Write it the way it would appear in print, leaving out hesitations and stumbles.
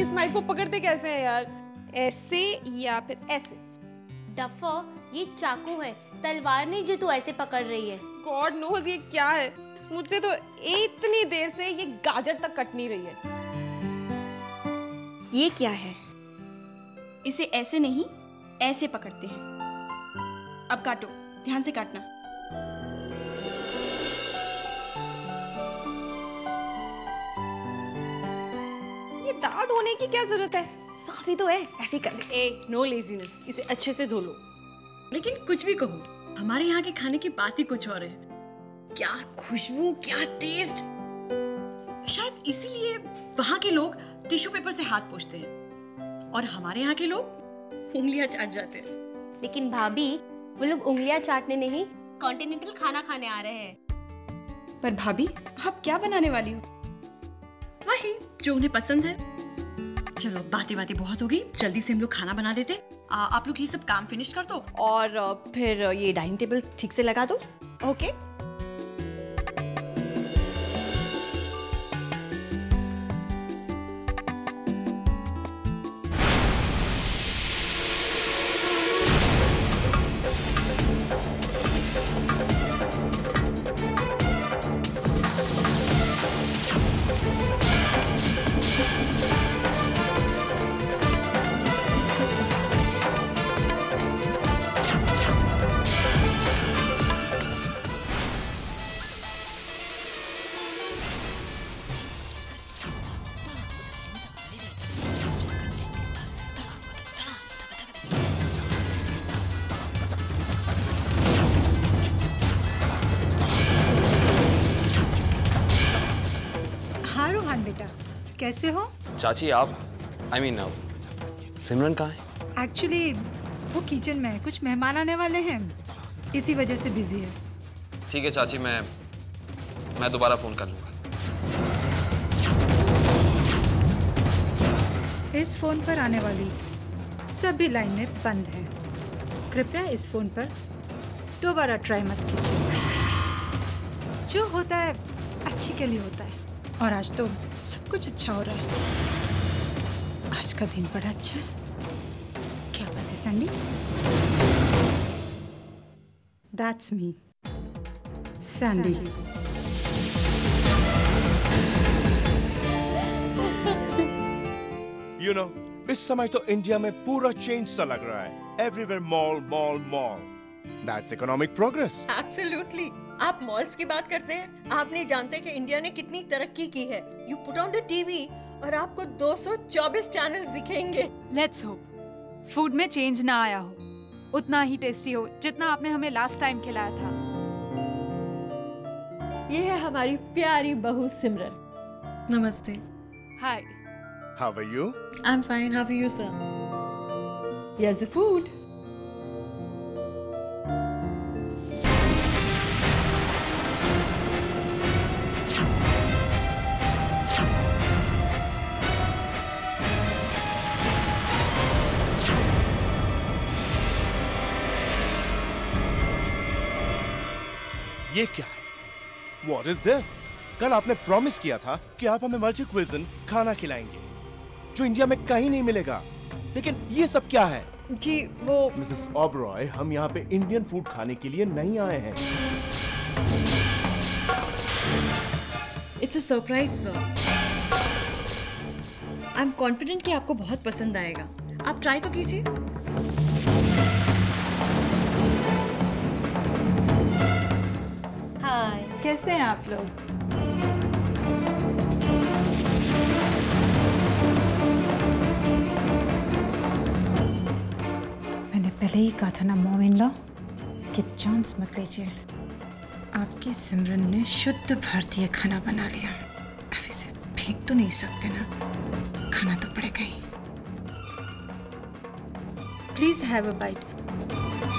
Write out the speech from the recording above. इस नाइफ को पकड़ते कैसे हैं यार, ऐसे या फिर ऐसे? डफर, ये चाकू है, तलवार नहीं जो तू ऐसे पकड़ रही है। गॉड नोज ये क्या है, मुझसे तो इतनी देर से ये गाजर तक कट नहीं रही है। ये क्या है? इसे ऐसे नहीं ऐसे पकड़ते हैं। अब काटो, ध्यान से काटना। ये दांत होने की क्या जरूरत है, साफ ही तो है, ऐसे कर ले। ए, नो लेजीनेस, इसे अच्छे से धो लो। लेकिन कुछ भी कहो, हमारे यहाँ के खाने की बात ही कुछ और है। क्या खुशबू, क्या टेस्ट। शायद इसीलिए वहाँ के लोग टिश्यू पेपर से हाथ पोंछते हैं और हमारे यहाँ के लोग उंगलियां चाट जाते हैं। लेकिन भाभी, वो लोग उंगलियां चाटने नहीं, कॉन्टिनेंटल खाना खाने आ रहे हैं। पर भाभी, आप क्या बनाने वाली हो? वही जो उन्हें पसंद है। चलो बातें बहुत हो गई, जल्दी से हम लोग खाना बना देते। आप लोग ये सब काम फिनिश कर दो और फिर ये डाइनिंग टेबल ठीक से लगा दो। ओके। कैसे हो चाची आप? सिमरन कहाँ है? एक्चुअली वो किचन में है, कुछ मेहमान आने वाले हैं, इसी वजह से बिजी है। ठीक है चाची, मैं दोबारा फोन कर लूँगा। इस फोन पर आने वाली सभी लाइनें बंद हैं, कृपया इस फोन पर दोबारा ट्राई मत कीजिए। जो होता है अच्छे के लिए होता है और आज तो सब कुछ अच्छा हो रहा है। आज का दिन बड़ा अच्छा है। क्या बात है Sandy? That's me, Sandy. You know, इस समय तो इंडिया में पूरा चेंज सा लग रहा है। Everywhere mall, mall, mall. That's economic progress. Absolutely. आप मॉल्स की बात करते हैं, आप नहीं जानते कि इंडिया ने कितनी तरक्की की है। You put on the TV और आपको 224 चैनल्स दिखेंगे। लेट्स होप फूड में चेंज ना आया हो, उतना ही टेस्टी हो जितना आपने हमें लास्ट टाइम खिलाया था। ये है हमारी प्यारी बहू सिमरन। नमस्ते। Hi. How are you? I am fine, how are you sir? Yes the food. ये क्या है? What is this? कल आपने प्रॉमिस किया था कि आप हमें मर्ची क्विजन खाना खिलाएंगे जो इंडिया में कहीं नहीं मिलेगा, लेकिन ये सब क्या है? जी वो मिसेस ओबरॉय, हम यहाँ पे इंडियन फूड खाने के लिए नहीं आए हैं। It's a surprise, sir. I'm confident कि आपको बहुत पसंद आएगा। आप ट्राई तो कीजिए। कैसे हैं आप लोग? मैंने पहले ही कहा था ना मॉम इन लॉ कि चांस मत लीजिए। आपकी सिमरन ने शुद्ध भारतीय खाना बना लिया। अब इसे फेंक तो नहीं सकते ना, खाना तो पड़ेगा ही। Please have a bite.